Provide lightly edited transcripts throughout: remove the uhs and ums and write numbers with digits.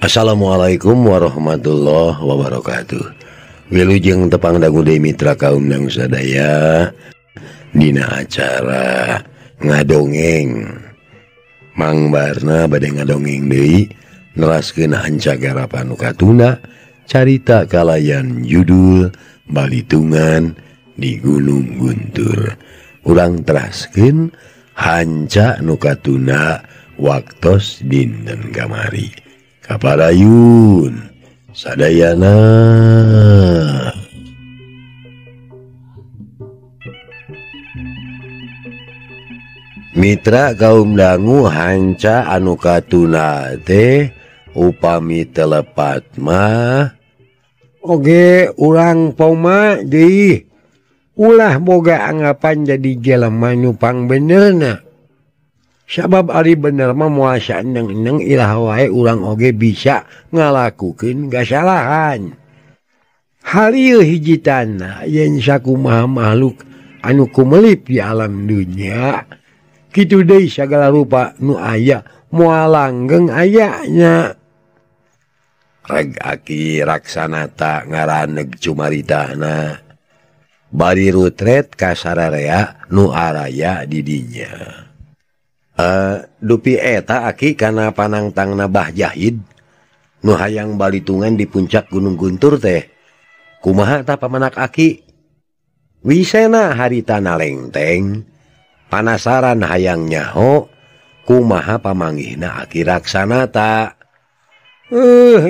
Assalamualaikum warahmatullahi wabarakatuh. Wilujeng tepang dangu de mitra kaum nang sadaya dina acara ngadongeng Mang Barna bade ngadongeng deui neraskeun ancagara nu katunda carita kalayan judul Balitungan di Gunung Guntur. Urang teraskeun hanca nu katunda waktos dinten kamari. Kaparayun sadayana. Mitra kaum dangu hanca anu katuna teh upami telepat mah oge urang poma deui ulah boga anggapan jadi jelema nu pangbenerna. Sabab ari bener mah moal saendeng-endeng ilah wae urang oge bisa ngalakukeun kasalahan. Harieu hijitanna yen sakumaha makhluk anu kumelip di alam dunya, kitu deui sagala rupa nu aya moal langgeng aya nya. Reg aki raksanata ngaraneg cumaritana, bari rutret ka sararea nu araya di dinya. Dupi eta aki kana panangtangna Bah Jahid nu hayang balitungan di puncak Gunung Guntur teh kumaha ta pamanak aki? Wisena harita nalengteng panasaran hayang nyaho kumaha pamanggihna aki raksanata.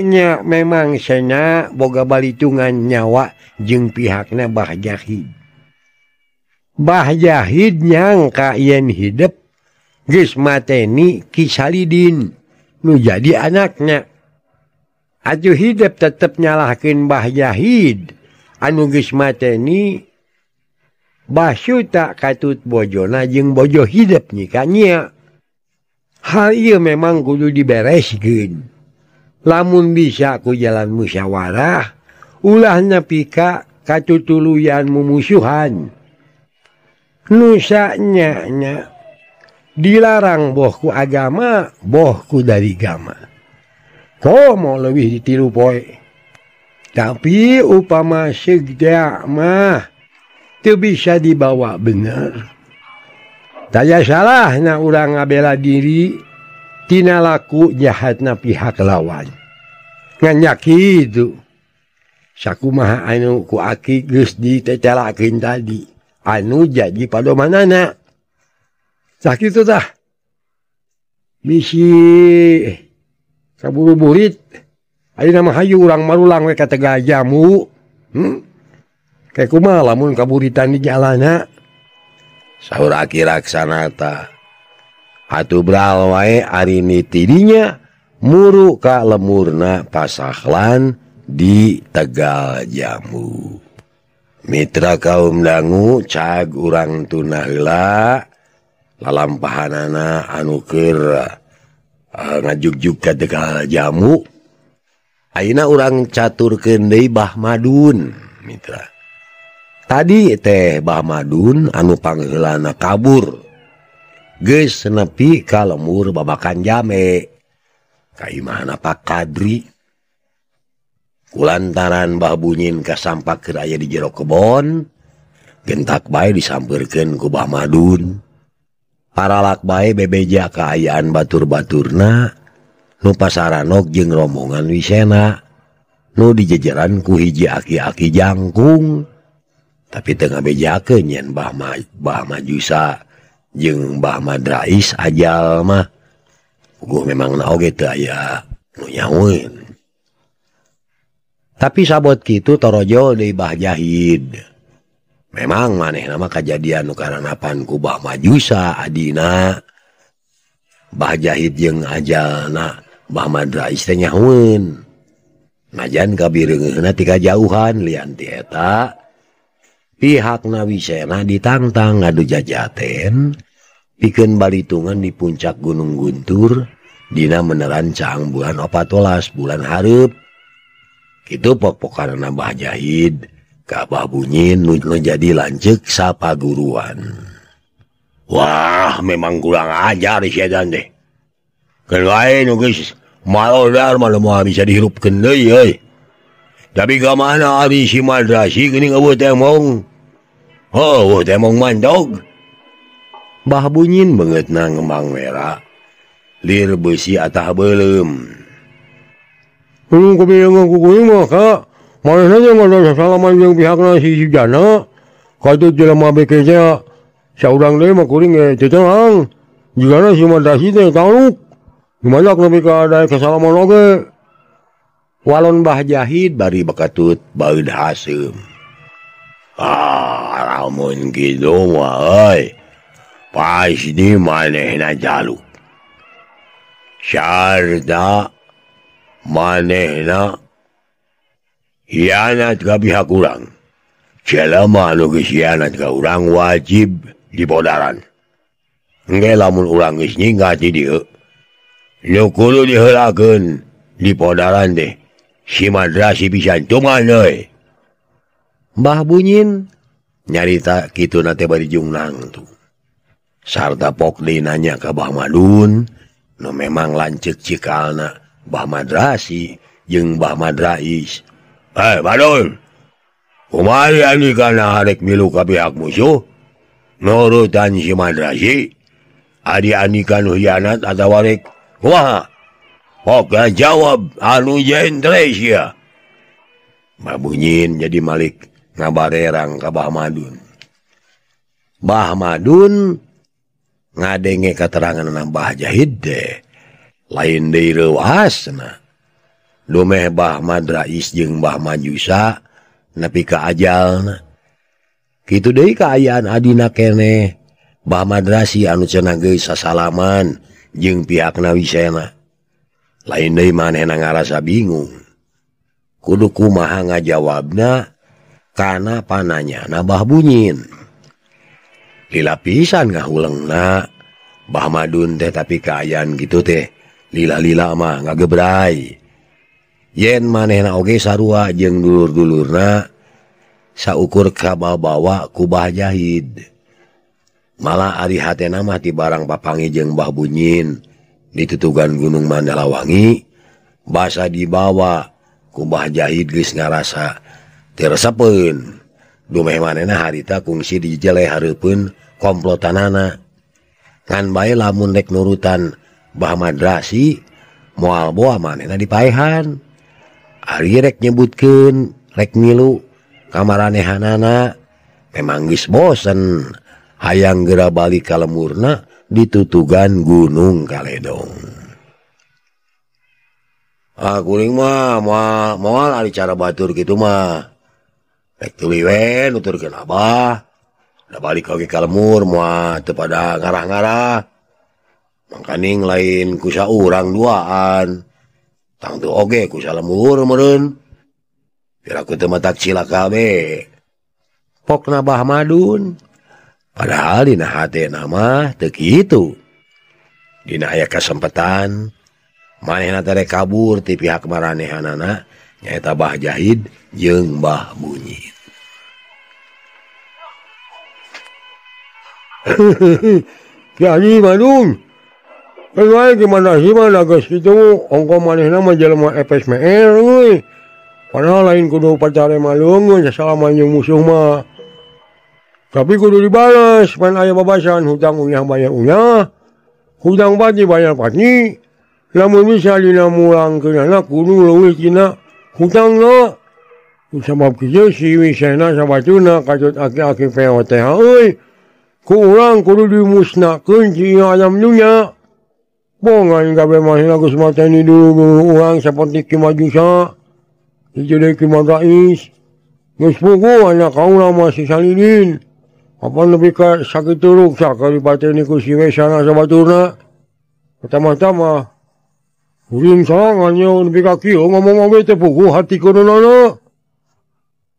Nya memang sena boga balitungan nyawa jeung pihakna Bah Jahid. Bah Jahid nyangka yen hidep geus mateni Ki Salidin nu jadi anaknya. Atuh hidep tetep nyalahkeun Bah Jahid anu geus mateni Basuta katut bojona jeung bojo hidep nyikanya. Hal ieu memang kudu dibereskeun. Lamun bisa ku jalan musyawarah ulah nepi ka katutuluyan mumusuhan. Nusa nya dilarang bohku agama, bohku dari gama. Komo leuwih ditilu poe. Tapi upama segda mah teu bisa dibawa bener. Taya salahna urang ngabela diri tina laku jahatna pihak lawan. Ngan kitu. Sakumaha anu ku aki geus ditetelakeun tadi anu jadi padomanana. Sakit itu dah, misi kaburu burit, ayo nama hayu orang marulang we kata gajamu, kayak kumah lamun kaburitan di jalana. Sahur aki raksanata, atuh bral wae ari nitidinya muru ka lemurna pasahlan di Tegal Jamu. Mitra kaum dangu cag urang tuna heula. Lalampahanana anu keur ngajuk-juk ka Tegal Jamu. Ayeuna urang caturkeun deui Bah Madun, mitra. Tadi teh Bah Madun anu panggeulanna kabur. Geus nepi ka lembur babakan jame. Ka imahna Pak Kadri. Kulantaran Bah Bunyin kasampak aya di jero kebon, gentak bae disampeurkeun ku Bah Madun. Paralak bae bebeja kaayaan batur-baturna nu pasaranok jeung rombongan wisena nu dijejeran ku hiji aki-aki jangkung. Tapi teu ngabejakeun yen Bah Majusa jeung Bah Madrais ajal mah puguh memangna oge teu aya nu nyaweun. Tapi sabot kitu torojol deui Bah Jahid. Memang manehna mah kajadian nu karanapan ku Bah Majusa adina Bah Jahid jeung ajalna Bah Madrais teh nyahueun. Najan kabireungeunna ti kajauhan lian ti eta pihakna wisena ditantang ngadu jajaten pikeun balitungan di puncak Gunung Guntur dina meneran caang bulan 14 bulan hareup. Kitu pok-pokanana Bah Jahid Kabah Bunyin nu jadi lanceuk sapaguruan. Wah, memang kurang ajar si edan teh. Keur wae nu geus Malah malam bisa dihirupkan deui euy. Tapi ke mana abi si madrasi geuning eueuh teh mong? Heuh teh mong mandog. Bah bunyin banget nang Mang Wera. Lir beusi atah beuleum. Heuh kubilang ku kuing mah ka. Mana nya ngada salaman jeung pihakna si Jana. Kaitu jelema bekenya saurang deui mah kuring cecang. Jigana si madrasi teh tauluk. Gimana lebih ka ada kesalaman oge? Walon bah jahid bari bekatut baeud hasem. Ah, lamun kitu mah euy. Pasti manehna jaluk. Syarda manehna hianat ka pihak urang. Jelema anu geus hianat ka urang wajib dibodaran. Engge lamun urang geus nyinggat di dieu. Nyukulu dihelakeun dipodaran deh. Si madrasi bisa tungan euy. Mbah bunyin nyarita kitu na teh bari jungnang tuh. Sarta pokli nanya ka Bah Madun, nu memang lanceuk cikalna Bah Madrasi jeung Bah Madrais. Eh, Badul. Kumaha ieu kana harek milu ka pihak musuh? Nurutan si madrasi ari anika nu hianat atawa rek wah. Oke jawab anu jentres ya. Mbah bunyin jadi malik ngabarerang ka Bah Madun. Bah Madun ngadenge katerangan nambah jahid deh. Lain deui reuasna. Dumeh Bah Madrais jeung Bah Majusa nepi ka ajalna. Kitu deui kaayaan adina keneh. Bah Madrasi anu cenah geus sasalaman jeung pihakna Wisena. Lain deui manehna ngarasa bingung. Kudu kumaha ngajawabna kana pananyana Bah Bunyin. Lila pisan ngahuleungna Bah Madun teh tapi kaayaan gitu teh. Lila-lila mah ngagebrai. Yen manehna oge sarua jeung dulur-dulurna saukur kababawa ku Bah Jahid. Malah ari hatena mah ti barang papangi jeung Bah Bunyin. Ditutugan Gunung Mandalawangi basa dibawa ku Bah Jahid geus ngarasa teresepeun. Dumeh manehna harita kungsi dijeleh hareupeun komplotanana. Ngan bae lamun rek nurutan Bah Madrasi moal boa manehna dipaehan. Ari rek nyebutkeun rek milu kamaranehana memang geus bosen. Hayang geura balik ka lemurna ditutugan Gunung Kaledong. Ah kuring mah moal ari cara batur kitu mah. Rek tuluy we nuturkeun Abah. Da balik oge ka lemur moal teu pada ngarah-ngarah. Mangkaning lain ku saurang duaan. Tangtu oge ku salemur meureun. Pira ku teu matak cilaka we. Pokna Bah Madun. Padahal dina hatena mah teu kitu. Dina aya kasempatan manehna teh kabur ti pihak maranehanana nyaeta Bah Jahid jeung Bah Bunyin. Kiai Madun. Euy gimana sih mana geus kitu ongko manehna mah jelema epes meer euy. Padahal lain kudu pacare malungun salaman jeung musuh mah. Tapi kudu dibalas, pan aya babasan hutang unyah bayar unyah, hutang pati bayar pati. Lamun bisa dina mulangkeunana kudu leuwih dina hutangna. Sabab kieu si Wisena sabatuna katut aki-aki POTH euy. Ku urang kudu dimusnahkeun si alam dunya. Bongan gawe mahina geus mateni dulu urang saperti Ki Majusa. Ieu deui Ki Madrais. Geus puguh anak kaula masih salilin. Apa lebih ke sakit turuk sakal dibateni ku si Wesana sabaturna. Pertama-tama uring sarangan nyeun lebih ka kieu ngomong oge teh puguh hati kunono.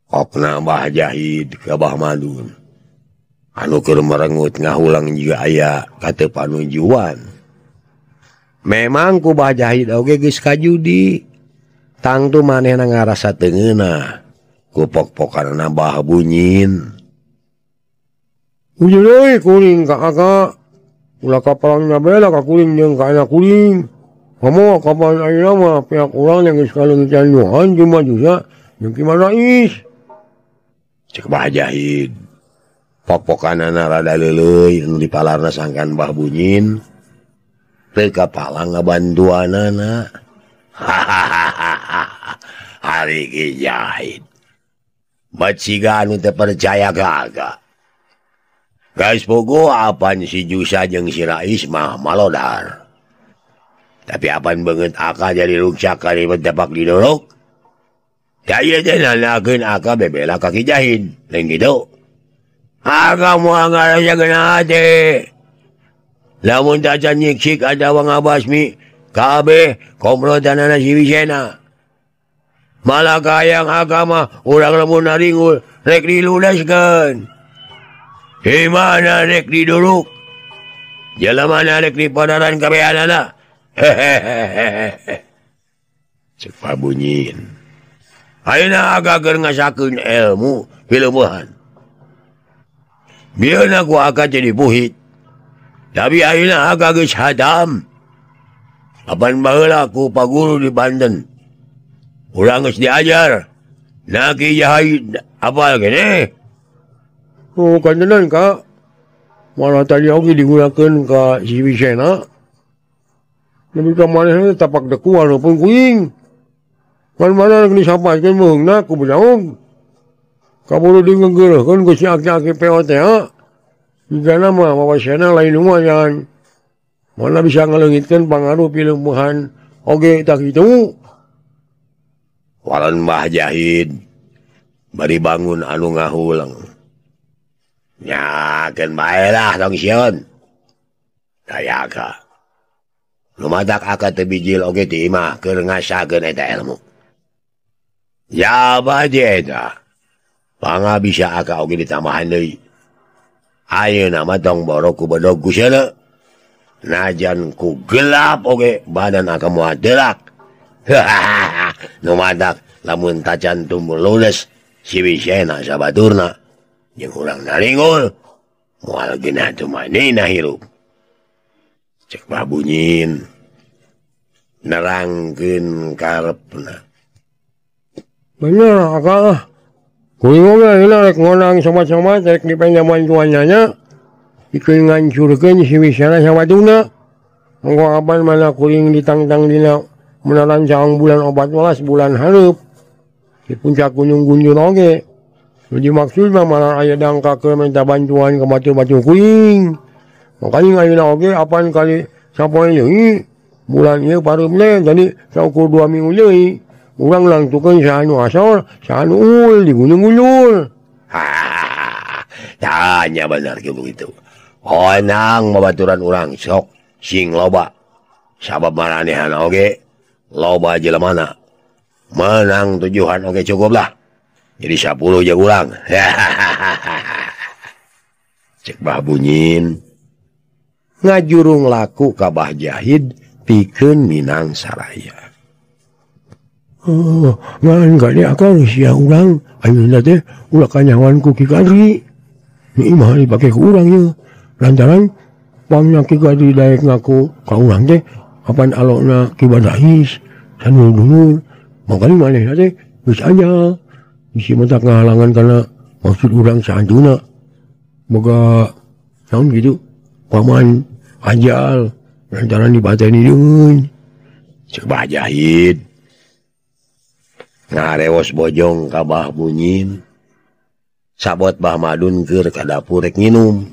Okna Bah Jahid ka Bah Madun. Anu keur merengut ngahulang jiga aya kateu panujuan. Memang ku Bah Jahid oge geus kajudi. Tangtu manehna ngarasa teu ngeunah ku pok-pokanna Bah Bunyin. Uju deui kuring ka kakak. Ulah ka perangna bela ka kuring jeung ka anak kuring. kamu kapan aja mah pihak orang yang sekali kecanduan cuma juga yang gimana is cek bajahin popokan anak rada lelei yang di palarna sangkan bah bunyin teka palang ngabantuan anak hahaha hari kijahit bacigan untuk percaya kagak guys pogo apan si Jusa jeng si Rais mah malodar tapi apan banget aka jadi ruksak kali mentepak didorok kaya tenanakin aka bebela kaki jahin yang gitu aka mau anggar aja kena hati. Lamun taca nyiksik ada wang abasmi, kabe komplotan anak si Wisena. Malah kayang agama orang lamun naringul, rek diludaskan. Himana rek diduruk. Jalamana rek dipadaran kabe anak-anak. Hehehehe. Cepat bunyiin. Aina agak ngasakun ilmu, hilubuhan. Biar aku akan jadi puhit, tapi akhirnya agak geus hatam. Kapan baheula ku paguru di Banten, urang geus diajar, naki jahit apal gini. Oh, kantenan kak, malah tadi aku digunakan ke si Wisena. Tapi kemarin tapak deku walaupun kuing. Mana-mana yang disampaikan mengenai aku berdaung. Kamu udah ngegeruhkan ke si aki-aki POTA jika nama wawasana lain rumah jangan mana bisa ngelengitkan pengaruh pilumbuhan oke tak itu walan bah jahid bari bangun anu ngahulang nyaken baelah dong sion daya ka lumatak akat tebijil oke timah keur ngasakeun eta ilmu ya bajeda pangga bisa aka oge ditambahan deui. Ayeuna mah tong borok ku bedog kuseuna. Najan ku gelap oge badan aka moal delak. Hahaha, nu madak lamun tacan tumbul ludes si Wisena sabaturna. Jeung urang naringul moal geuna tumanina hirup. Cek babunyin. Nerangkeun karepna. Bener aka kuingnya hilang rek ngonang sama-sama rek dipenjaman tuannya bikin ngancurkan si Wisena sama tuna engkau kapan mana kuing ditang-tang dina menaran cawang bulan obat walas bulan harup di puncak gunung Guntur oge jadi maksudnya malah ayah dangka ke minta bantuan ke batu-batu kuing makanya ngayon oge apan kali sapoin leui bulan ieu parupna jadi saukur 2 minggu leui urang langtukeun saanu asor, saanu ul di Gunung Guntur. Ha, tanya benar kieu itu. Honang babaturan urang sok sing loba. Sabab maranehan oge loba jelemana. Menang 7-an oge cukuplah. Jadi 10 je urang. Cek bah bunyin. Ngajurung laku ka Bah Jahid pikeun Minang Saraya. Oh, ngan kali aku sia urang, ayeuna teh ulah kanyawanku ki Kadri. Ni mah dipake ku urang ieu. Lantaran pangna ki Kadri daek ngaku ka urang teh kapan alokna ki Badais sanu dulur. Makali manehna teh geus anyal. Bisi mentak ngahalangan kana maksud urang saantuna. Moga naon kitu paman ajal lantaran dibateni deui. Cek Bah Jahid. Ngarewos bojong kabah bunyin sabot bah madun keur ka dapur rek nginum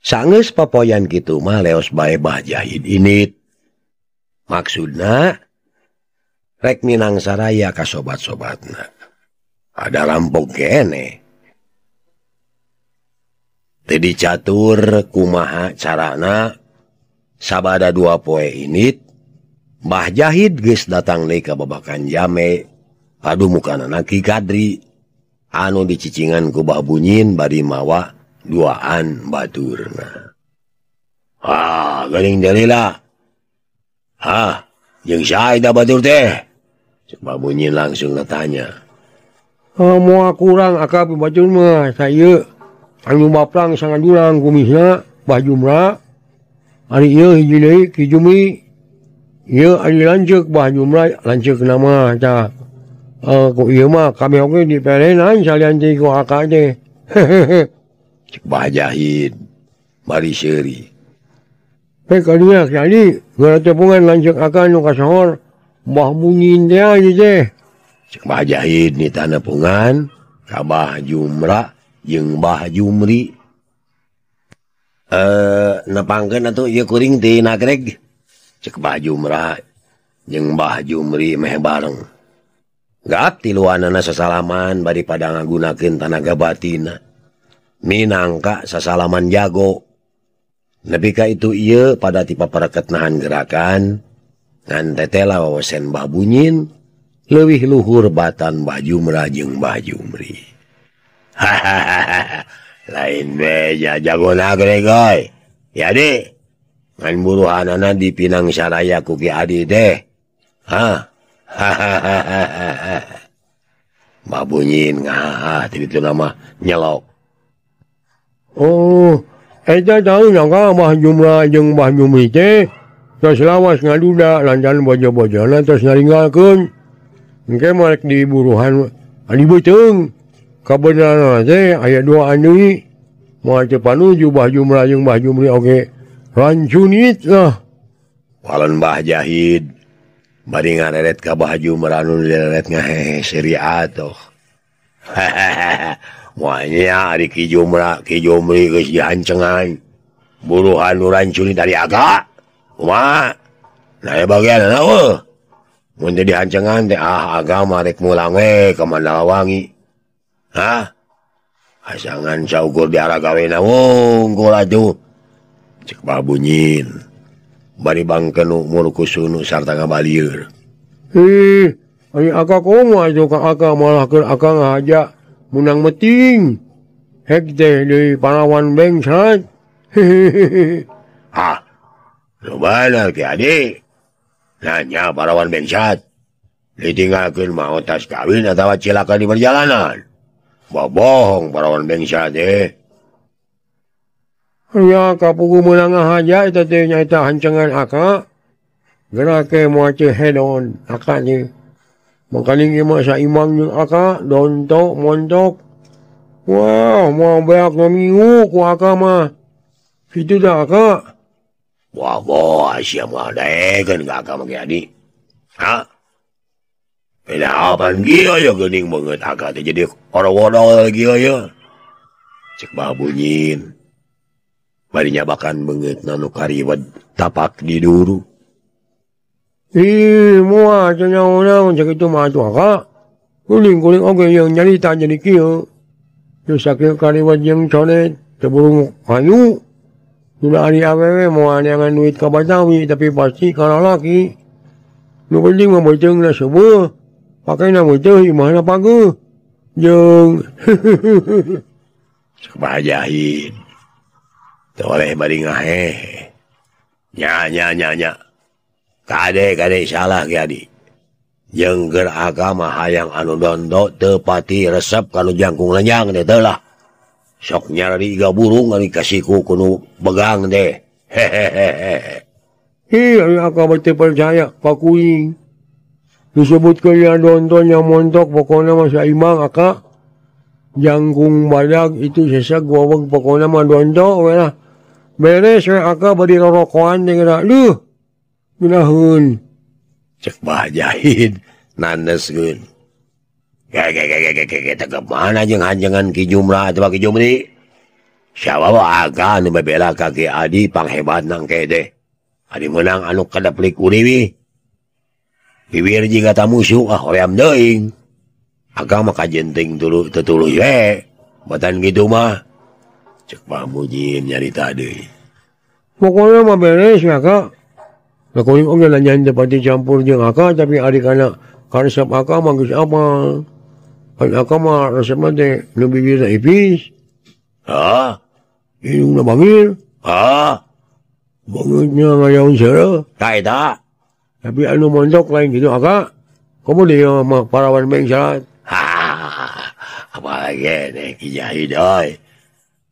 sanggeus papoyan kitu mah leos bae Bah Jahid init maksudna rek Minang Saraya ka sobat-sobatna ada rampok kene teu dicatur kumaha carana sabada 2 poe init Bah Jahid geus datang deui ka babakan jame adu mukana ki Kadri anu dicicingan ku Bah Bunyin bari mawa 2-an baturna. Ah, geuning delila. Ah, jeung saha eta batur teh? Cek Bah Bunyin langsung natanya. Oh, moal kurang aka batur mah saya anu maplang sangat durang kumisna Bah Jumra Ari ieu hiji deui kijumi ieu ari lanceuk bah jumlah lanceuk nama tah. Ku ieu mah kami oge diperenan salian ti ku akak teh. Cik bajahid mari seuri. Pe kalinya kali gara tepungan lanceuk akak nu kasohor mbah mungin teh ieu teh. Cik bajahid ni tanah pungan kabah jumlah jeung bah jumri. Nepangkeun atuh ieu kuring ti nagreg. Cek bah jumra jeung bah jumri meh bareng. Gap tiluanana sasalaman bari pada ngagunakeun tanaga batina. Minangka sasalaman jago. Nepi ka itu ieu pada tipe pereket nahan gerakan ngan tetela wawasan bah bunyin leuwih luhur batan bah jumra jeung bah jumri. Hahaha. Lain beja jago nagregoy. Ya deh. Ngan buruhanana di Pinang Saraya ku Ki Adi deh. Hah. Hahaha. Mbak bunyin ngah itu nama nyelok. Oh, eta tahu nyangka mah jumlah jeung mah jumri teh. Tos lawas ngaduda lancan bojo-bojona tos ngaringgalkeun. Engke marek di buruhan Adi Beuteung. Kabenaran teh aya dua andeui moal teu panuju bah jumrah jeung bah jumri oge rancunit lah walon bah jahid bari ngareret ka bah jumrah nu dileret ngahehe syariat oh moalnya ari ki jumrah ki jumri geus dihancengan buruhan nu rancunit dari aga kumaha nae bageanana eueuh mun teh dihancengan teh ah agama rek mulang we ka Mandalawangi. Hah? Asangan saukur di arah gawena wongkul atuh. Cek babunyin. Bari bangkeun umur kusunu sarta ngabalieur. Ih, ari aka kumaha atuh ka aka malah keur aka ngahaja munang meting. Hek teh deui palawan bengsat. Hah. Lu bener Ki Adi. Nanya palawan bengsat. Ditinggalkeun mah otas kawin atawa cilaka di perjalanan. Bohong parawan bengsa teh. Ya kapugu meunang ngahaja eta teh nyaeta hancengan aka. Gerake moal teh hedon aka teh. Mangkaling ieu mah saimang jeung aka donto montok. Wah, moal beak minggu ku aka mah. Kitu da aka. Wah, wah sia mah daekeun ka aka mah Ki Adi. Ha? Bela apaan gila ya gening banget aka teh jadi orang-orang gila ya. Cek bah bunyin. Bari nyabakan banget nanu kariwed tapak di duru. Ih, moal teh nyaon-nyaon sakitu mah atuh aka. Kuling-kuling oge yang nyarita jadi kieu. Teu sakieu kariwed jeung conet teu burung hayu. Sudah ari awewe moal neangan duit ka Batawi tapi pasti kana laki. Nu penting mah beuteung na seueuh. Pakai nama itu imahna pagu jeung kebajahin toleh bari ngahehe nya kade salah Ki Adi jeung keur agama hayang anu dondo teu pati resep kana jangkung lenjang teh teulah sok nyari iga burung ari kasiku kudu begang teh hehehe ieu agama teu percaya pakuing. Disebutkan yang donton yang montok pokoknya masa imang aka jangkung badak itu sesak gowong pokoknya mah dontok wala beres we aka bari rorokoan teh geura duh gunaheun cek bah jahid naneskeun ge teh mana jeung hanjengan ki jumrah atawa ki jumri sawawa aga anu babela ka Ki Adi panghebat nang kede ari meunang anu kadeplik uriwi bibir jika tamu syuk ah hoream deing agama kajenting tulu tetulu ye batan gitu mah cek pamujin nyarita deui pokona mah beres ya ka lakuin oge lanyan depati campur jeung aka tapi ari kana resep aka mah geus apal kan aka mah resepna teh nu bibirna ipis ah hidungna bangir ah bangirnya ngayaun sareuh ta eta. Tapi anu mondok lain gitu aka kamu dia mah parawan bengsat. Hahaha. Apalagi nih Ki Jahid oi.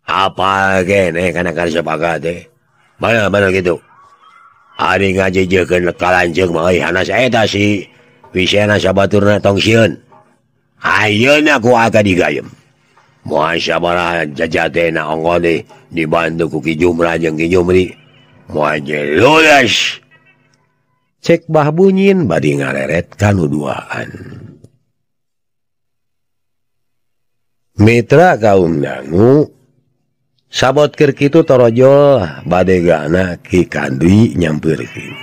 Apalagi nih karena karisep aka teh. bener-bener gitu. Ari ngajejekeun kalanjeng mah euy, hana saeta si Wisena sabaturna tong sieun. Ayeuna ku aga digayem. Moal sabaraha jajatena onggone dibantu ku Ki Jumra jeung Ki Jumri. Moal jelulas. Cek Bah Bunyin badi ngareret kanu duaan. Mitra kaum dangu sabot kirkitu torojol badegana Ki Kadri nyampirkin.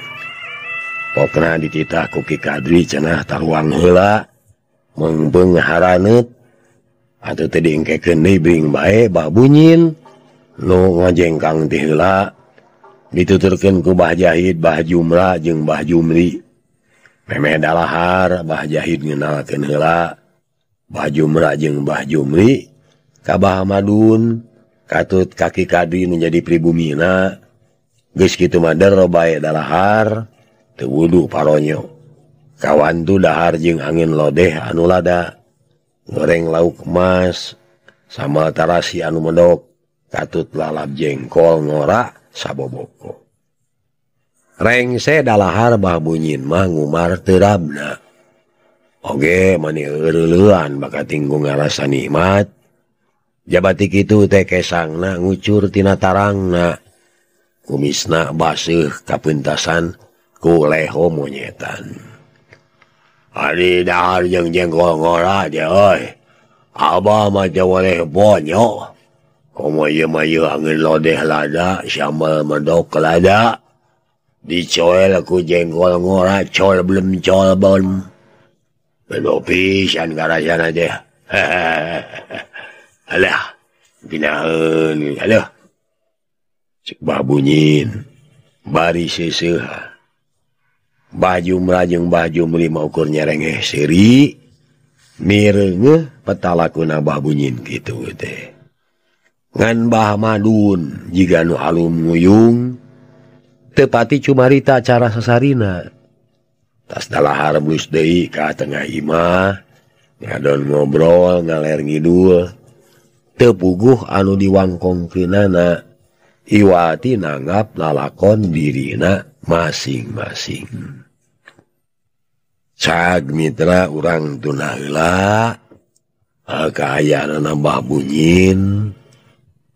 Pokna dititah ku Ki Kadri cenah taruang heula mengbeung haraneut atuh teu diengkekeun deui bring bae Bah Bunyin nu ngajengkang ti heula dituturkeun ku Bah Jahid, Bah Jumra jeung Bah Jumri. Memeh dalahar Bah Jahid ngeunalkeun heula Bah Jumra jeung Bah Jumri ka Bah Madun. Katut kaki Kadri menjadi pribumina, geus kitu mader bae dalahar, teu wudu paronyo. Kawantu dahar jeung angin lodeh anu lada, goreng lauk emas, sama tarasi anu medok, katut lalap jengkol ngora saboboko. Rengse dalahar Bah Bunyin mah ngumar teu rabna. Oge mani euleuan baka tinggung ngarasa nikmat. Jabatik itu teh kesangna ngucur tina tarangna. Kumisna baseuh kapuntasan ku leho monyetan. Ari dahar jeung jengkol ngora je euy. Abah mah teu waleh bonyo. Komo ieu mah ieu angin lodeh lada, sambal medok lada. Dicoel ku jengkol ngora col belum col belum. Belo pisan karasana teh. Alah, binaheun, alah. Cek Bah Bunyin, bari seuseha. Bah Jumra jeung Bah Jumri mah ukur nyerengeh seuri, mireungeuh petalakuna Bah Bunyin kitu teh. Ngan Bah Madun jiga nu alum nguyung, teu pati cumarita cara sasarina. Tas dalahar bleus deui ka tengah imah, ngadon ngobrol ngaler ngidul. Tepuguh anu diwangkongkeunana iwati nanggap lalakon dirina masing-masing. Cag mitra urang tuna heula kaayaana Bah Bunyin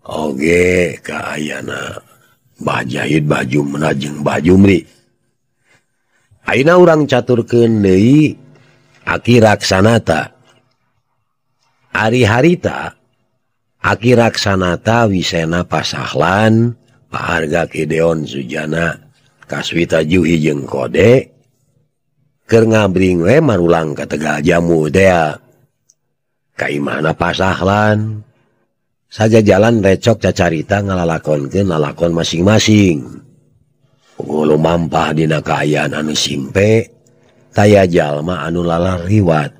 oge kaayaana Bah Jahid, Bah Jumra jeung Bah Jumri. Ayeuna urang caturkeun deui Aki Raksanata. Ari harita Aki Raksanata Wisena Pasahlan, Paharga Kideon Sujana, Kaswita Juhi jeung Kode, keur ngabringwe marulang ka Tegal Jamu dea. Kaimana Pasahlan, saja jalan recok cacarita ngalalakonkeun lalakon masing-masing. Ungulu mampah dina kaayaan anu simpe, taya jalma anu lalar riwat.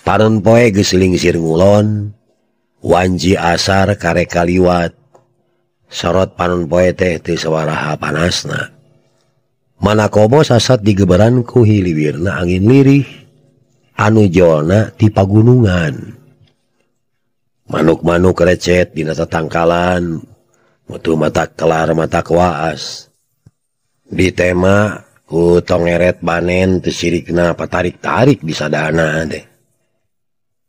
Paron poe geus lingsir ngulon. Wanji asar kareka liwat, sorot panon poe teh ti sawaraha panasna. Manakobo sasat digeberan ku hiliwirna angin lirih, anu jolna ti pagunungan. Manuk-manuk recet dina tatangkalan, mutu mata kelar mata kuaas. Ditema ku tongeret banen ti sirikna patarik-tarik di sadana teh.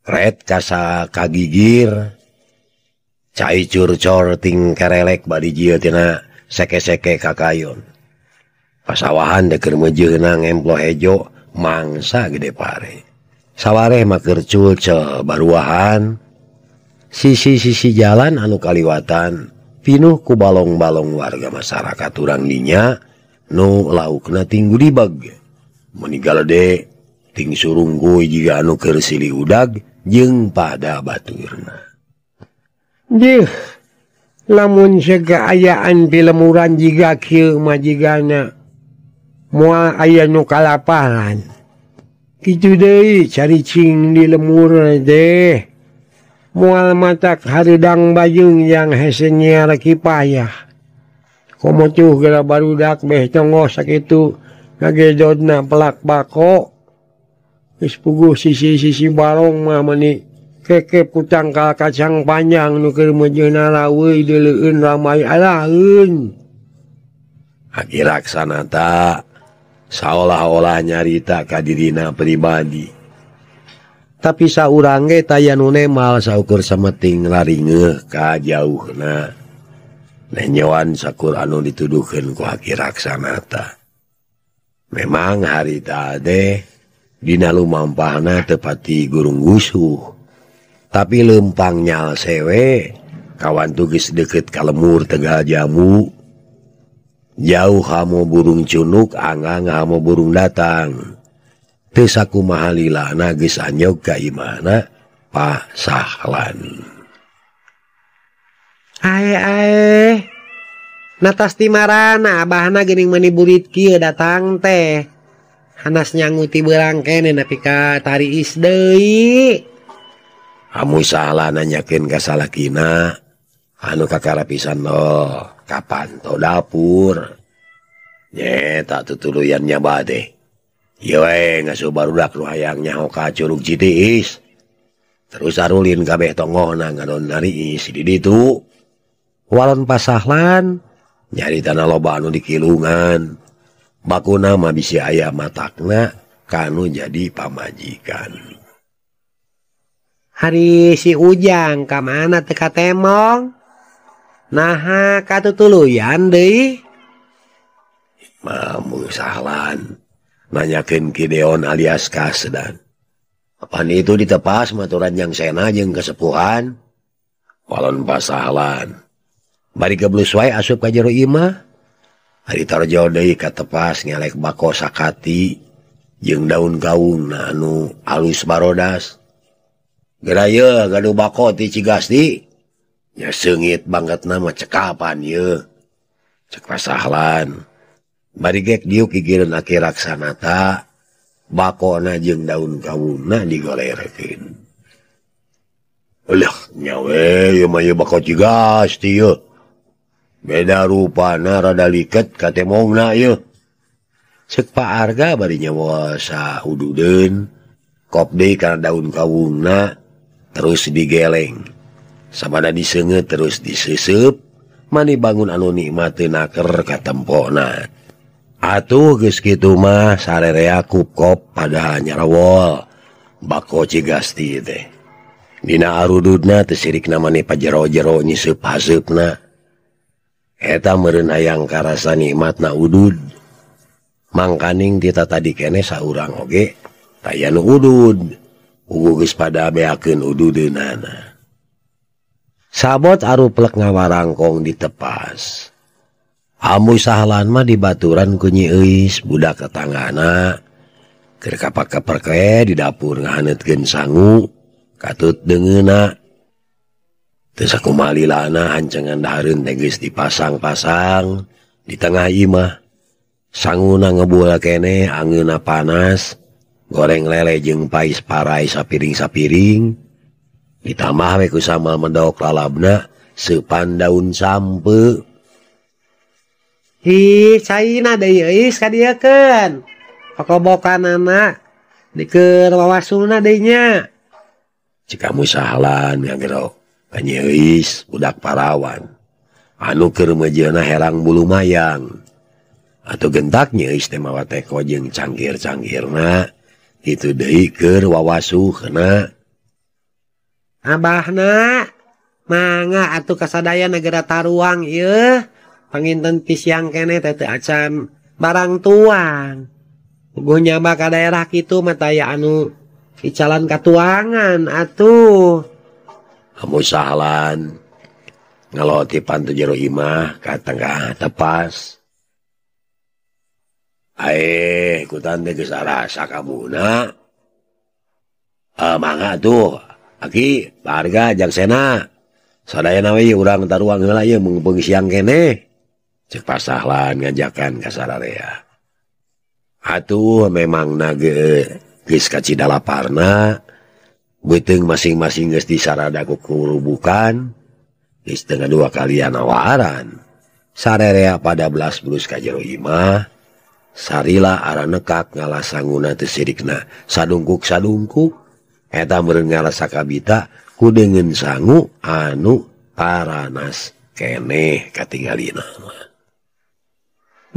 Red kasa kagigir, cai curcor ting kerelek badi jieu tina seke-seke kakayon. Pasawahan deukeun meujeuna ngemplo hejo mangsa gede pare. Sawareh mah keur culcel baruahan, sisi-sisi jalan anu kaliwatan pinuh ku balong-balong warga masyarakat urang dinya nu laukna ting gudibag. Mun galede ting surung kuy jiga anu keur silih udag jeung pada baturna. Dih, lamun sekaayaan pilemuran jiga kieu majigana, moal aya nu kalaparan. Kitu deui caricing di lemur deh, moal matak hareudang bajung yang hese nyiar kipayah. Komocuh geura barudak beh tongoh sakitu ngagedodna pelak bako. Geus puguh sisi-sisi barong mah meuni Keke putangkal kacang panjang nukir menjena rawi dileun ramai alaun. Aki laksana tak seolah-olah nyarita kadirina pribadi. Tapi saurangge tayanune mal saukur semeting laringe kajauhna. Nenyawan sakur anu dituduhkan ku aki laksana tak. Memang harita teh dina lumampahna tepati gurung gusuh. Tapi lempang nyal sewe, kawan tugis deket kalemur tegal jamu. Jauh hamo burung cunuk, angang hamo burung datang. Tesaku mahalila nagis anyok kaimana pasahlan. Ae-ae, natas timarana abahna gening meniburit kia datang teh. Hanas nyanguti berangkene napika tari isdei. Amu salah nanyakin kasalah kina, anu kakarapisan lo, kapan to dapur. Nye, tak tutuluyan nyaba teh. Yewe, ngasuh barudak lu hayangnya hoka curug jitiis. Terus arulin kabeh tongoh nanganon nari isi diditu. Walon pasahlan, nyari tanah loba anu dikilungan. Baku nama bisi ayam matakna, kanu jadi pamajikan. Hari si Ujang kamana teka temong? Naha katutuluyan deui. Mamu salan nanyakeun ki Deon alias Kasdan. Apaan itu ditepas maturan yang sena jeung kesepuhan? Walon pasalan. Bari geblus wae asup ka jero imah. Hari tarjo deui katepas ngelek bako sakati jeung daun gaung anu alus barodas. Gara ya gaduh bako ti Cigasti. Ya sengit banget nama cekapan ya. Cek pasahlan. Bari gek diuk gigireun aki laksana ta. Bakona jeung daun kawunna digolerekeun. Ulah nyawe ieu mah bako Cigasti ya. Beda rupana rada liket ka temongna ya. Cek Pak Arga bari nyawa saududeun. Kop deui kana daun kawunna. Terus digeleng, sabada disenget terus disesep, mani bangun anu nikmati naker katempona. Atuh geus kitu mah sarerea kukop pada nyarawol, bako Cigasti teh. Dina arududna tesirik namani pajero-jero nyisep hasepna. Eta meureun hayang karasa nikmatna udud. Mangkaning tita tadi kene saurang oge, tayan udud. Ugu geus pada beakeun ududeunana. Sabot aruplek ngawarangkong ditepas. Amu sahlan mah dibaturan ku Nyi Euis budak tetanggana. Keur kapak-kaperke di dapur ngahaneutkeun sangu katut deungeuna. Teu sakumaha lilana hancengan dahareun teh geus dipasang-pasang di tengah imah. Sanguna ngebula kene angeunna panas. Goreng lele jeung pais parai sapiring-sapiring. Ditambah we kusama mendaok lalabna seupan daun sampe. Hi, caina deui Euis ka dieu keun. Kokobokanana dikeur wawasulna deui nya. Cik amu sahlan ngagero ka Nyi Euis budak parawan. Anu keur mejeuna herang bulu mayang. Atuh gentak Nyi Euis teh mawa teko jeung cangkir-cangkirna. Itu deui keur wawasuhna. Abahna mangga atuh kasadaya negara taruang ieu. Panginten pisiang kene teh teu acan barang tuang. Uguh nyaba ka daerah kitu mah taya anu icalan katuangan atuh. Hamu sahlan. Ngalotipan tu jero imah ka tengah tepas. Ae, ikutan teh geus arasa kabuna. Mangga tuh, aki, Barga jang sena. Sadayana we urang taruang heula ieu meungpeung siang kene. Cek pasahlan ngajakan ka sararea. Atuh memangna geus ka Cidalaparna. Beuteung masing-masing geus disarada ku kurubukan. Geus teu ngadua kalian awaran. Sararea pada belas bulus ka jero imah. Sarila arah nekak ngalah sangguna tesidikna sadungkuk-sadungkuk Eta meureun ngarasa kabita ku deungeun sangu anu taranas keneh katinggalina.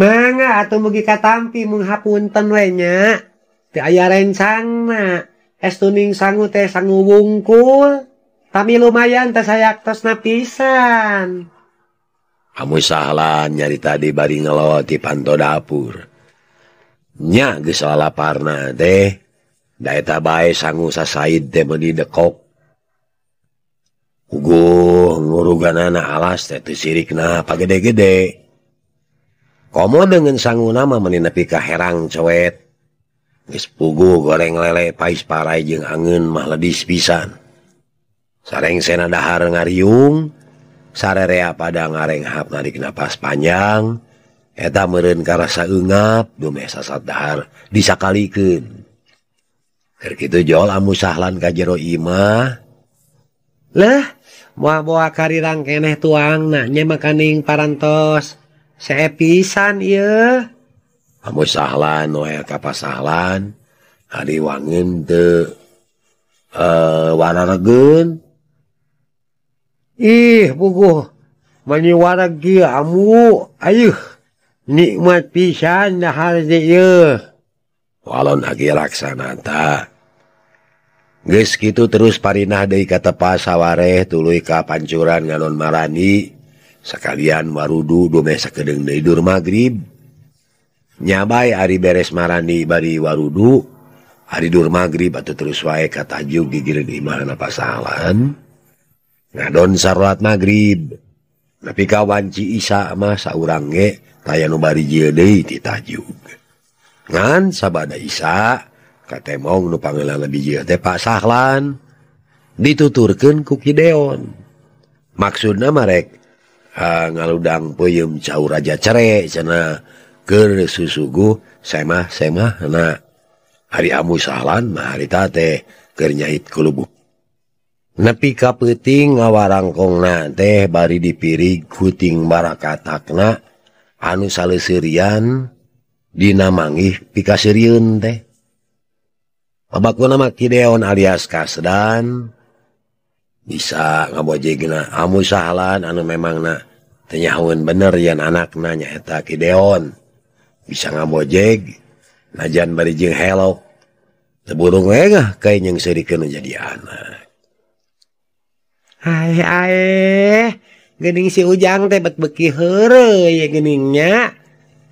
Mangga atuh mugi katampi mung hapunten we nya. Teu aya rencana. Es tuning sangu teh sangu wungkul. Tapi lumayan teh sayaktosna pisan. Amu sahlan nyari tadi bari ngelawati panto dapur. Nya geus lalaparna teh. Da eta bae sangu sasaid teh meuni dekok. Uguh nguruganana alas teh teu sirikna pagede-gede. Komo dengan sangu nama menepi ka herang cewet. Geus puguh goreng lele pais parai jeung angeun mah ledis pisan. Sarengsena dahar ngariung, sarerea pada ngarenghap narik napas panjang, eta meureun karasa eungap dumeh sasat dahar disakalikeun. Keur kitu jol amu sahlan ka jero imah. Lah, moal-moal karirang keneh tuangna nya makaning parantos. Sepisan ieu. Amu sahlan noel kapasahlan ari wangeun teu wararegeun. Ih, puguh. Mani wareg ieu amu. Ayeuh. Nikmat pisan dahar ieu. Walon hage laksanata. Geus kitu terus parinah deui ka tepas sawareh tuluy ka pancuran nganon marani. Sekalian warudu dumeh sakedeung deui dur magrib. Nyabai ari beres marani bari warudu, ari dur magrib atuh terus wae ka tajuk gigireun imahna pasalan. Ngadon salat magrib. Tapi ka wanci isya mah saurang ge taya nu bari jieu deui ti tajuk. Ngan sabada isya katemong nu pangeunana biji teh Pak Sahlan dituturkeun ku Ki Deon. Maksudna marek ngaludang peuyeum caur raja cere cenah keur susuguh semah-semahna ari amu sahlan mah harita teh keur nyait kulubuk nepi ka peuting ngawarangkongna teh bari dipirig kuting barakatakna anu saleseurian dina manggih pikaseurieun teh babakuna mah Ki Deon alias Kasdan. Bisa ngabojegna amu sahlan anu memangna teu nyahoeun bener yen anakna nyaeta Ki Deon. Bisa ngabojeg najan bari jeung helok. Teu burung engah kae nyeungseurikeun jadi anak. Aeh, geuning si Ujang teh bet beki heureuy geuningnya.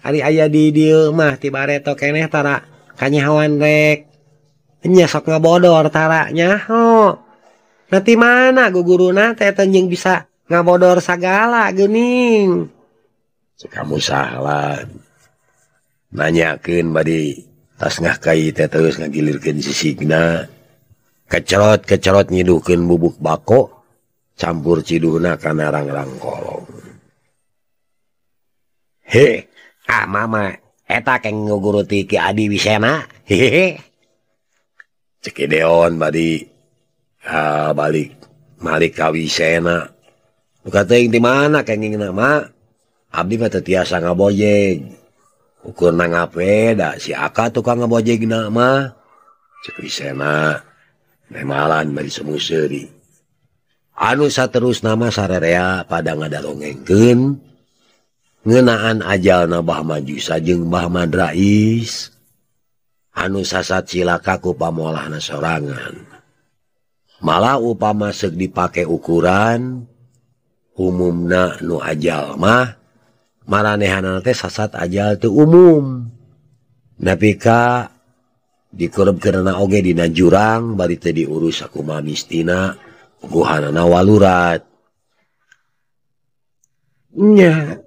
Ari aya di dieu mah ti bareto keneh tara kanyahoan rek. Nya sok ngabodor tara nyaho. Nanti mana guguruna teh jeung bisa ngabodor sagala geuning. Kamu sahlan nanyakeun bari tasngah kai teh terus ngagilirkeun sisigna. Kecerot-kecerot nyiduhkeun bubuk bako campur ciduhna kana rangrang kolong. He, ah mama eta keng nguguruti Ki Adi Wisena. Hehe. Cek Ki Deon bari balik malik ka Wisena. Buka teuing di mana kenging nama? Abdi mah teu tiasa ngabojeg. Ukurna ngapeda si Aka tukang ngabojegna mah. Cek Wisena nemalan bari semuseuri. Anu saterus nama sararea pada ngadarongengkeun ngeunaan ajalna Bah Majusa jeung Bah Madrais anu sasat cilaka ku pamolahna sorangan. Malah upama seuk dipake ukuran umumna nu ajal mah maranehanana teh sasat ajal teu umum. Napika dikureupkeunana oge dina jurang bari teu diurus sakumaha mistina guhanana walurat. Nya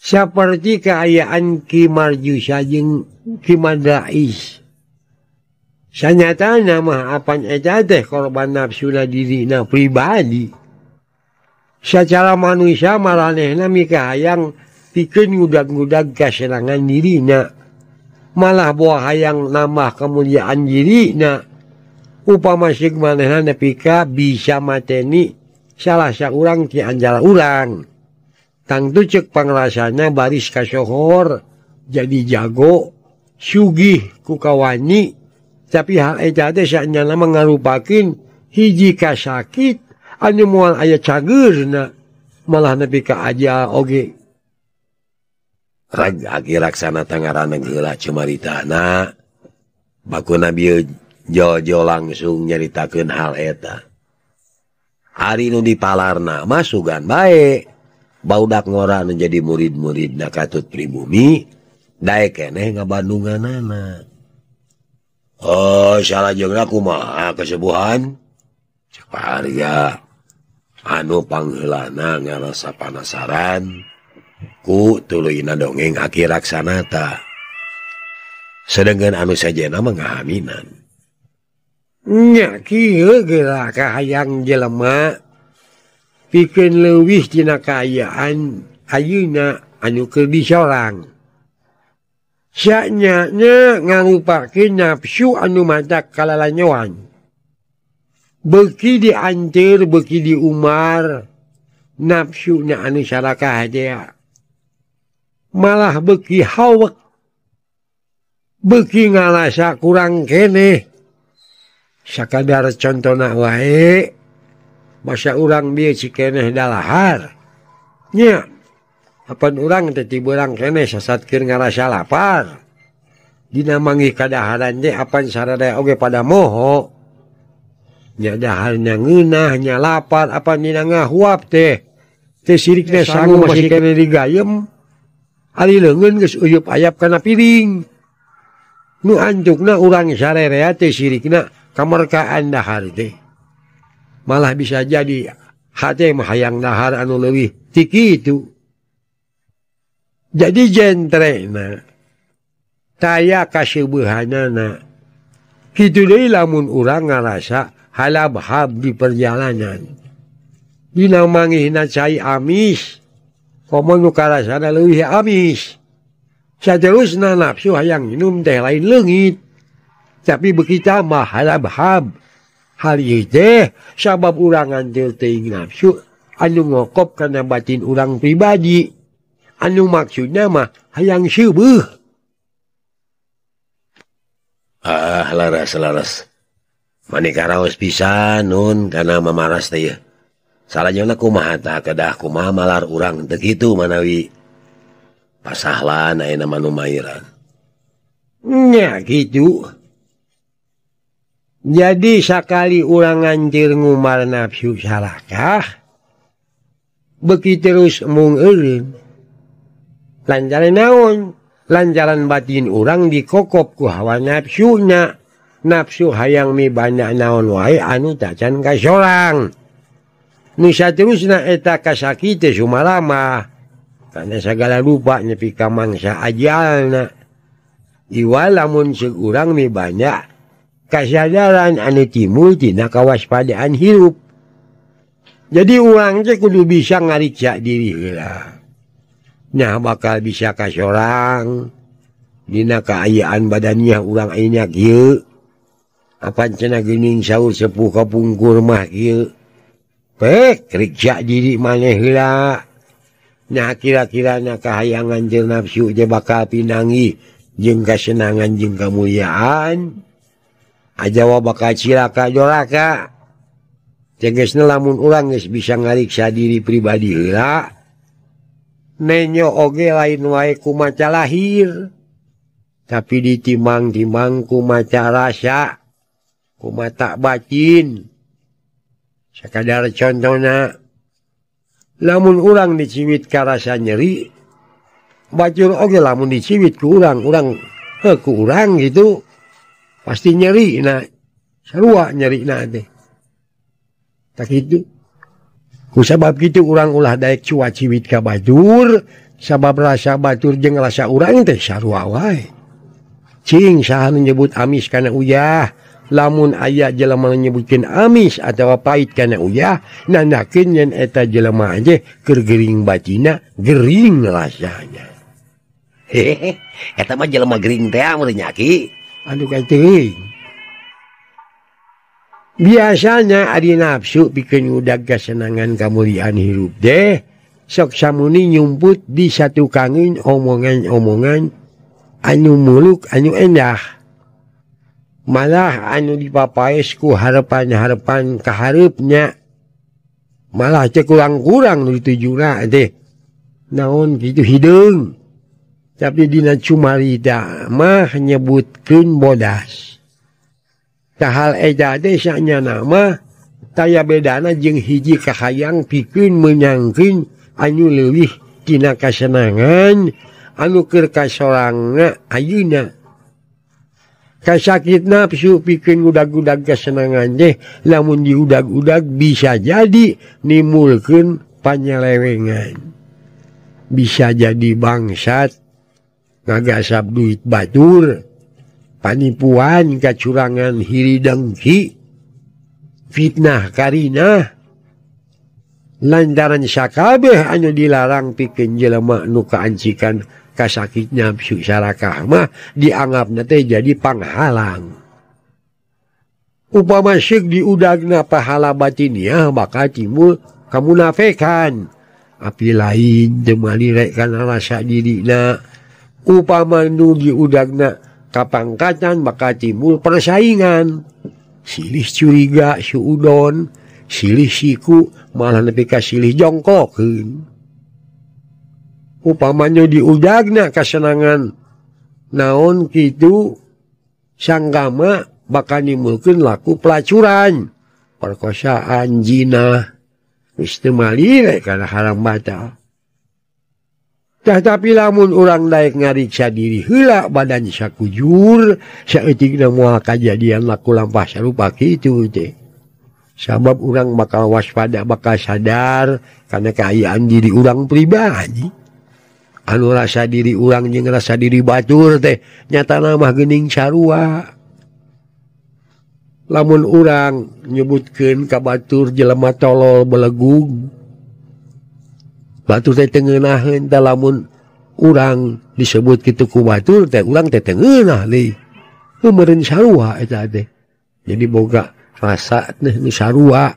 saperti kaayaan Ki Marjusa jeung Ki Madrais. Sanyata nama apan eta teh korban nafsuna dirina pribadi. Sacara manusia maranehna mikahayang pikeun ngudag-ngudag kaserangan dirina. Malah boah hayang nambah kemuliaan dirina. Upama seuk manehna nepi ka bisa mateni salah saurang ti anjal urang. Tangtu ceuk pangrasana baris kasohor jadi jago sugih ku kawani. Tapi hal eta teh saenyana mangarupakeun hiji kasakit anu moal aya cageurna, malah nepi ka ajal oge. Ragi laksana tangarana geula cumaritana, bakuna bieu Jojo langsung nyaritakeun hal eta. Hari nu dipalarna masukan baik, baudak ngorana jadi murid-murid nakatut pribumi, daek keneh ngabandunganana. Oh, salajengna kumaha kesebuhan? Cek Arya, anu pangheulana ngarasa panasaran ku tuluy dongeng aki raksanata. Sedengkeun anu sajena mangahaminan. Nya kieu geura kahayang jelema pikeun leuwih dina kaayaan ayeuna anu keur disorang. Saenya nya ngarupakeun nafsu anu madak kalalanyoan. Beuki dianteur, beuki diumar, nafsu nya anu sarakah dea. Malah beuki hawek, beuki ngarasa kurang keneh. Sakadar contohna wae, masa urang bieu sikeneh dalahar. Nya, apan urang teh tibeurang keneh sasatkeun ngarasa lapar. Dina manggih kadaharan teh apan sararea oge pada moho. Nya dahar nya ngeunah, nya lapar, apan dina ngahuap teh. Teh sirikna sangu masih keneh digayem. Ari leungeun geus uyup ayap kana piring. Nu antukna urang sararea teh sirikna kamarkaan dahar teh, malah bisa jadi hati mahayang dahar anu leuwih ti kitu. Jadi jentrena taya kaseubehanana kitu deui lamun urang ngarasa halab-hab di perjalanan. Dina manggihna cai amis, komo nu karasana leuwih amis. Saterusna nafsu hayang minum teh lain leungit. Tapi bekita mahalab-hab. Hal ieu teh sabab urang anteur teuing nafsu anu ngokop kana batin urang pribadi. Anu maksudna mah hayang seubeuh. Ah, laras-laras. Mani karaos pisan nun kana mamaras teh ieu. Salajengna kumaha tah kedah kumaha malar urang teu kitu manawi pasahlan ayeuna manumairan. Nya kitu. Jadi sakali urang anjir ngumar nafsu sarakah, beki terus mung eureun. Lanjaran naon, lanjaran batin urang dikokop ku hawa nafsu na. Nafsu hayang mibana naon wae anu tacan kasorang. Nu saterusna eta kasakit teh sumalama, kana sagala rupa nepi ka mangsa ajalna. Iwa lamun seug urang mibana kasadaran anu timbul tina kawaspadaan hirup. Jadi urang teh kudu bisa ngariksa diri heula. Nya bakal bisa kasorang dina kaayaan badannya urang ayeuna kieu. Apan cenah geuning saur sepuh kapungkur mah kieu. Pek riksa diri maneh heula. Nya kira-kirana kahayangan jeung nafsu teh bakal pinangi jeung kasenangan jeung kamulyaan. Ajawa bakal cilaka joraka. Tegasna lamun urang geus bisa ngariksa diri pribadi heula, nenyo oge lain wae kumaca lahir, tapi ditimang-timang kumaca rasa, kumata batin. Sakadar contohna, lamun urang diciwit karasa nyeri, bacur oge lamun diciwit ku urang, gitu. Pasti nyeri na, sarua nyeri na teh. Tak itu. Ku sabab kitu urang ulah daek cua ciwit ka batur, sabab rasa batur jeung rasa urang teh sarua wae. Cing saha nu nyebut amis kana uyah, lamun aya jelema nyebutkeun amis atawa pait kana uyah, nandakeun yen eta jelema teh keur gering batina, gering rasana. Hehe, eta mah jelema gering teh amun nyaki. Anu kateuing. Biasanya ari nafsu pikeun ngudag kasenangan kamuliaan hirup deh, sok samuni nyumput di satu kangeun omongan-omongan anu muluk anu endah. malah anu dipapaes ku harapan-harapan keharapnya, malah cek kurang-kurang nu ditujuna teh naon gitu hideung. Tapi dina cumarita mah nyebutkeun bodas. Tahal eta teh sanyana mah taya bedana jeung hiji kahayang pikeun menyangkeun anu leuwih tina kasenangan anu keur kasorangna ayeuna. Kasakit nafsu pikeun udag-udag kasenangan teh lamun diudag-udag bisa jadi nimulkeun panyelewengan. Bisa jadi bangsat ngagasap duit batur, panipuan, kacurangan, hiri dengki, fitnah karinah. Lantaran sakabeh anu dilarang pikeun jelema nu kaancikan kasakit nafsu sarakah mah dianggapna teh jadi panghalang. Upama seuk diudagna pahala batiniah bakal timbul kamunafekan. Api lain demali rek kana rasa dirina. Upama nu diudagna kapangkatan maka timbul persaingan, silih curiga suudon, silih siku malah nepi ka silih jongkokeun. Upama nu diudagna kasenangan naon kitu sanggama bakal nimbulkeun laku pelacuran, perkosaan, zina, istimali rek kana haram batal. Tetapi lamun orang daek ngariksa diri heula badan sakujur, saeutikna moal kajadian laku lampah sarupa kitu teh. Sabab orang bakal waspada, bakal sadar karena kaayaan diri orang pribadi. Anu rasa diri orang jeung rasa diri batur teh nyatana mah geuning sarua. Lamun orang nyebutkeun ka batur jelema tolol belegung, batur teh tengenahan, lamun urang disebut kitu ku batur teh urang teh tengenah deui. Heuh meureun sarua eta teh. Jadi boga rasa teh nu sarua.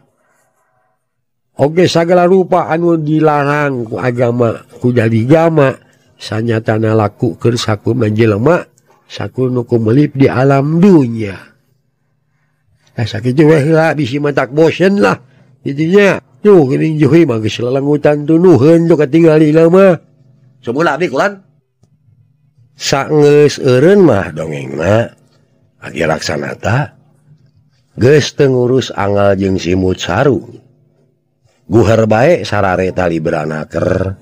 Oge sagala rupa anu dilarang ku agama, ku jadigama sanyatana laku keur sakumaha jelema, sakumaha nu kumelip di alam dunya. Sakitu weh lah bisi matak bosen lah gitunya. Tuh, gini juhi mah geus lalangutan tu nuhun tu katingali lama. Semula abdi kulan. Sangeus eureun mah dongengna Adi Raksanata geus teu ngurus angal jeung simut sarung. Guher bae sarare tali beranaker.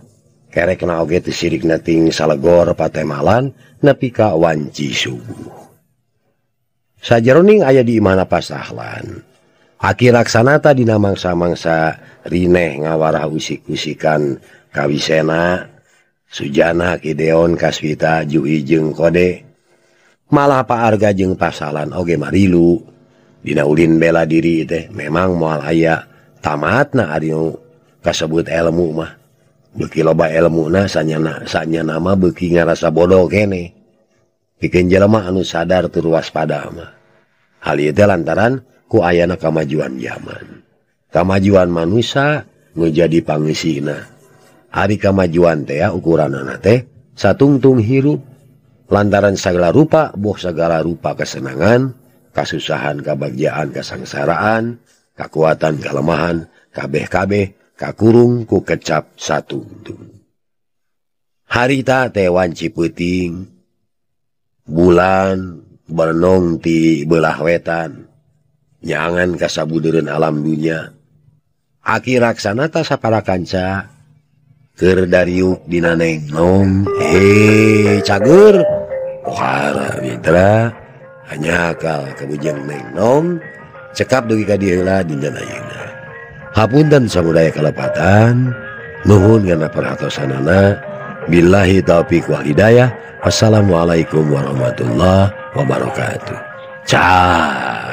Kerekna oge teu sirikna ting salegor patemalan nepi ka wanci subuh. Sajeroning aya di mana pasahlan. Aki Raksanata dina mangsa-mangsa rineh ngawarah usik-usikan kawisena, Sujana, Kideon, Kaswita, Juhi jeung Kode. Malah paarga jeung pasalan oge marilu. Dina ulin bela diri teh memang moal aya tamatna anu kasebut elmu mah. Beuki loba elmuna sanyana mah beuki ngarasa bodoh keneh. Pikeun jelema anu sadar tur waspada mah. Hal ieu teh lantaran ku ayana kamajuan zaman, kamajuan manusia nu jadi pangisina. Ari kamajuan teh ukuranana teh satungtung hirup. Lantaran segala rupa, boh segala rupa kesenangan, kasusahan, kebahagiaan, kesangsaraan, kekuatan, kelemahan, kabeh-kabeh kakurung ku kecap satungtung. Harita teh wanci peuting, bulan berenong ti belah wetan. Nyangan kasabudureun alam dunya. Aki Raksanata sapara kanca keur dariuk dina nengnom. Hei cager, pohara mitra hanya akal kabujang nengnom. Cekap dugi ka dieu heula dina ayeuna. Hapunten samudaya kalepatan, nuhun kana perhatosanana. Billahi taufiq wal hidayah. Wassalamualaikum warahmatullahi wabarakatuh. Ca